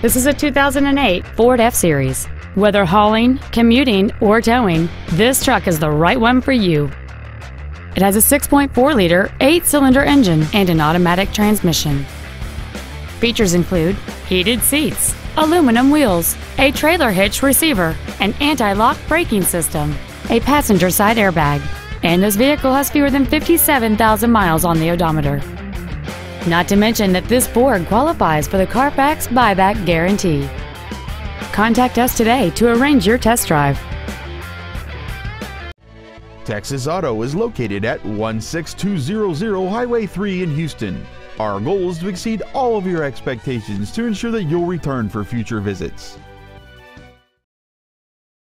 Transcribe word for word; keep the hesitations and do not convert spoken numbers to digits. This is a two thousand eight Ford F-Series. Whether hauling, commuting, or towing, this truck is the right one for you. It has a six point four liter, eight cylinder engine and an automatic transmission. Features include heated seats, aluminum wheels, a trailer hitch receiver, an anti-lock braking system, a passenger side airbag, and this vehicle has fewer than fifty-seven thousand miles on the odometer. Not to mention that this Ford qualifies for the Carfax buyback guarantee. Contact us today to arrange your test drive. Texas Auto is located at one six two zero zero Highway three in Houston. Our goal is to exceed all of your expectations to ensure that you'll return for future visits.